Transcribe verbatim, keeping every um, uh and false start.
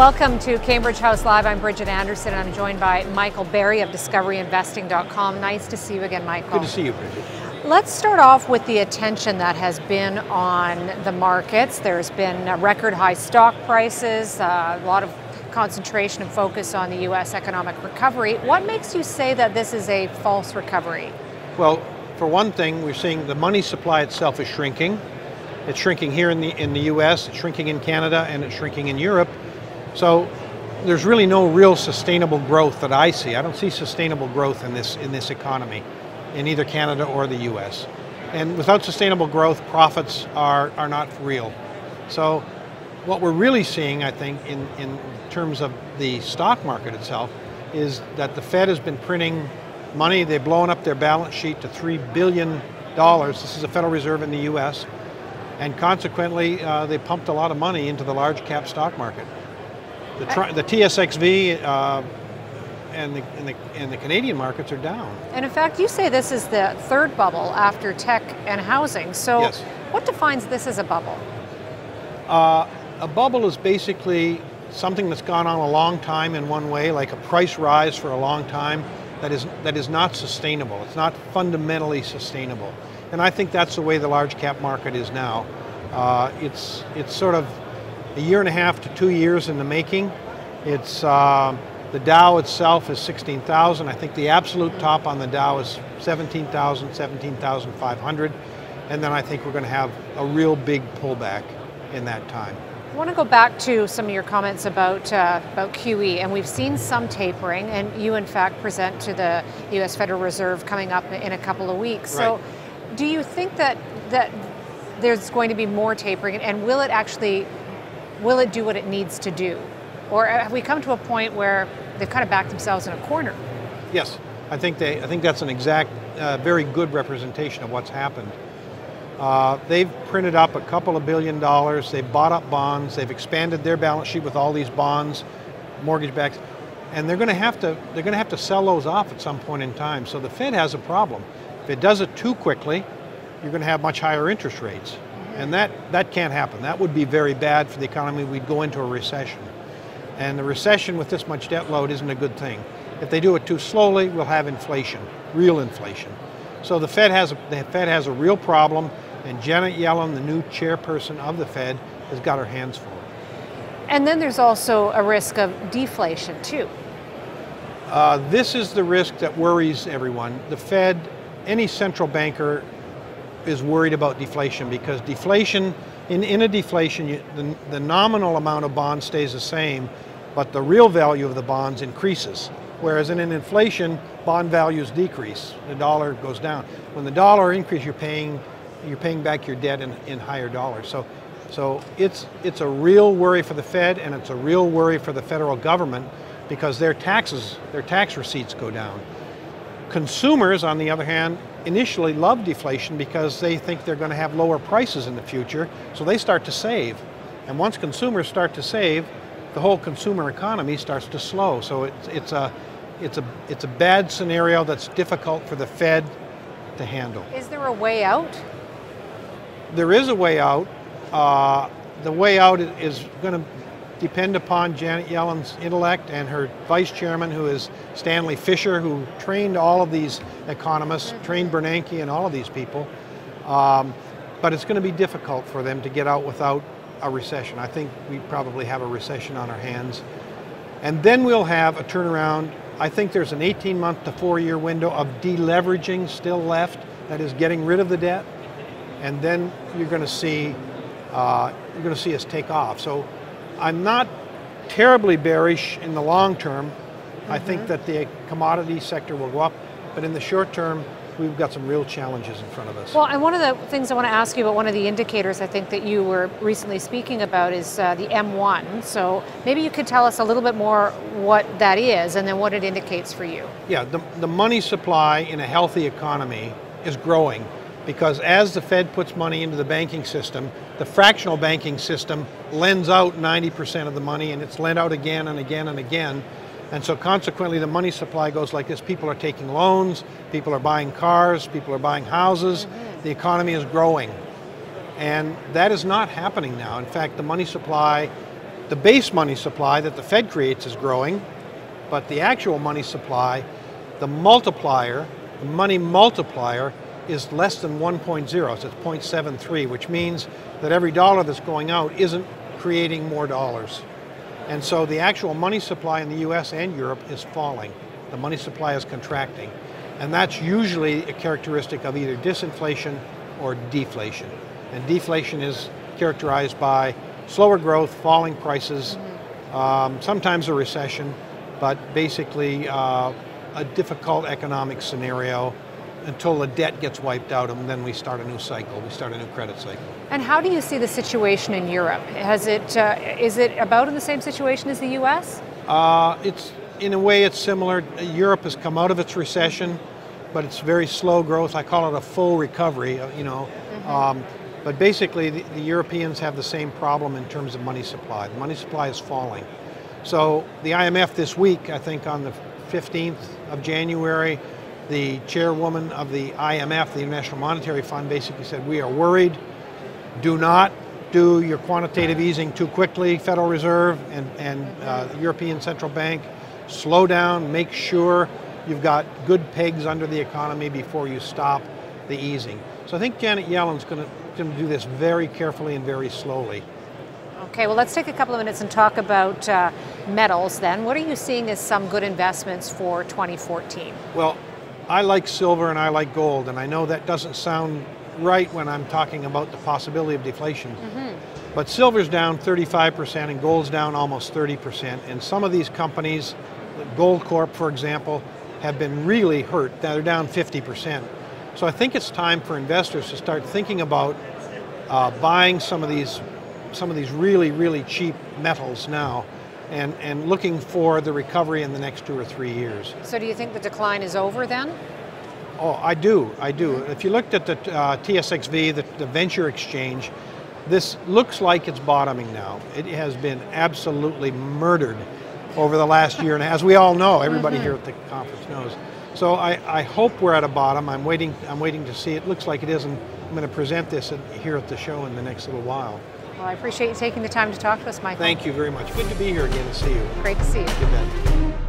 Welcome to Cambridge House Live. I'm Bridget Anderson, and I'm joined by Michael Berry of discovery investing dot com. Nice to see you again, Michael. Good to see you, Bridget. Let's start off with the attention that has been on the markets. There's been record high stock prices, uh, a lot of concentration and focus on the U S economic recovery. What makes you say that this is a false recovery? Well, for one thing, we're seeing the money supply itself is shrinking. It's shrinking here in the, in the U S, it's shrinking in Canada, and it's shrinking in Europe. So there's really no real sustainable growth that I see. I don't see sustainable growth in this, in this economy, in either Canada or the U S. And without sustainable growth, profits are, are not real. So what we're really seeing, I think, in, in terms of the stock market itself, is that the Fed has been printing money. They've blown up their balance sheet to three billion dollars. This is the Federal Reserve in the U S. And consequently, uh, they pumped a lot of money into the large cap stock market. The, the T S X V uh, and, the, and, the, and the Canadian markets are down. And in fact, you say this is the third bubble after tech and housing. So yes. What defines this as a bubble? Uh, a bubble is basically something that's gone on a long time in one way, like a price rise for a long time that is, that is not sustainable. It's not fundamentally sustainable. And I think that's the way the large cap market is now. Uh, it's, it's sort of a year and a half to two years in the making. It's uh, the Dow itself is sixteen thousand. I think the absolute top on the Dow is seventeen thousand, seventeen thousand five hundred. And then I think we're going to have a real big pullback in that time. I want to go back to some of your comments about, uh, about Q E, and we've seen some tapering, and you in fact present to the U S Federal Reserve coming up in a couple of weeks. Right. So do you think that, that there's going to be more tapering, and will it actually will it do what it needs to do? Or have we come to a point where they've kind of backed themselves in a corner? Yes, I think they. I think that's an exact, uh, very good representation of what's happened. Uh, they've printed up a couple of billion dollars, they've bought up bonds, they've expanded their balance sheet with all these bonds, mortgage backs, and they're gonna have to, they're gonna have to sell those off at some point in time. So the Fed has a problem. If it does it too quickly, you're gonna have much higher interest rates. And that, that can't happen. That would be very bad for the economy. We'd go into a recession. And the recession with this much debt load isn't a good thing. If they do it too slowly, we'll have inflation, real inflation. So the Fed has a, the Fed has a real problem, and Janet Yellen, the new chairperson of the Fed, has got her hands full. And then there's also a risk of deflation too. Uh, this is the risk that worries everyone. The Fed, any central banker, is worried about deflation, because deflation, in, in a deflation, you, the, the nominal amount of bonds stays the same, but the real value of the bonds increases. Whereas in an inflation, bond values decrease. The dollar goes down. When the dollar increases, you're paying, you're paying back your debt in, in higher dollars. So, so it's, it's a real worry for the Fed, and it's a real worry for the federal government, because their taxes, their tax receipts go down. Consumers, on the other hand, initially love deflation because they think they're going to have lower prices in the future, so they start to save. And once consumers start to save, the whole consumer economy starts to slow. So it's, it's, a, it's, a, it's a bad scenario that's difficult for the Fed to handle. Is there a way out? There is a way out. Uh, the way out is going to depend upon Janet Yellen's intellect and her vice chairman, who is Stanley Fisher, who trained all of these economists, trained Bernanke and all of these people. Um, but it's going to be difficult for them to get out without a recession. I think we probably have a recession on our hands. And then we'll have a turnaround. I think there's an eighteen month to four year window of deleveraging still left, that is getting rid of the debt. And then you're going to see, uh, you're going to see us take off. So I'm not terribly bearish in the long term. Mm-hmm. I think that the commodity sector will go up, but in the short term, we've got some real challenges in front of us. Well, and one of the things I want to ask you about, one of the indicators I think that you were recently speaking about, is uh, the M one. So maybe you could tell us a little bit more what that is and then what it indicates for you. Yeah, the, the money supply in a healthy economy is growing, because as the Fed puts money into the banking system, the fractional banking system lends out ninety percent of the money, and it's lent out again and again and again. And so consequently, the money supply goes like this. People are taking loans, people are buying cars, people are buying houses. Mm-hmm. The economy is growing. And that is not happening now. In fact, the money supply the base money supply that the Fed creates is growing, but the actual money supply, the multiplier, the money multiplier, is less than one point zero, so it's zero point seven three, which means that every dollar that's going out isn't creating more dollars. And so the actual money supply in the U S and Europe is falling. The money supply is contracting. And that's usually a characteristic of either disinflation or deflation. And deflation is characterized by slower growth, falling prices, mm-hmm. um, sometimes a recession, but basically uh, a difficult economic scenario until the debt gets wiped out, and then we start a new cycle. We start a new credit cycle. And how do you see the situation in Europe? Has it, uh, is it about in the same situation as the U S? Uh, it's, in a way, it's similar. Europe has come out of its recession, but it's very slow growth. I call it a full recovery, you know. Mm-hmm. um, but basically, the, the Europeans have the same problem in terms of money supply. The money supply is falling. So the I M F this week, I think on the fifteenth of January, the chairwoman of the I M F, the International Monetary Fund, basically said, we are worried, do not do your quantitative easing too quickly, Federal Reserve and, and uh, the European Central Bank, slow down, make sure you've got good pegs under the economy before you stop the easing. So I think Janet Yellen's going to do this very carefully and very slowly. Okay, well, let's take a couple of minutes and talk about uh, metals then. What are you seeing as some good investments for twenty fourteen? Well, I like silver and I like gold, and I know that doesn't sound right when I'm talking about the possibility of deflation. Mm-hmm. But silver's down thirty-five percent and gold's down almost thirty percent, and some of these companies, Gold Corp, for example, have been really hurt. They're down fifty percent. So I think it's time for investors to start thinking about uh, buying some of these, some of these really, really cheap metals now. And, and looking for the recovery in the next two or three years. So do you think the decline is over then? Oh, I do, I do. Mm-hmm. If you looked at the uh, T S X V, the, the venture exchange, this looks like it's bottoming now. It has been absolutely murdered over the last year, and as we all know, everybody mm-hmm. here at the conference knows. So I, I hope we're at a bottom. I'm waiting, I'm waiting to see. It looks like it is, and I'm going to present this here at the show in the next little while. Well, I appreciate you taking the time to talk to us, Michael. Thank you very much. Good to be here again and see you. Great to see you. Good night.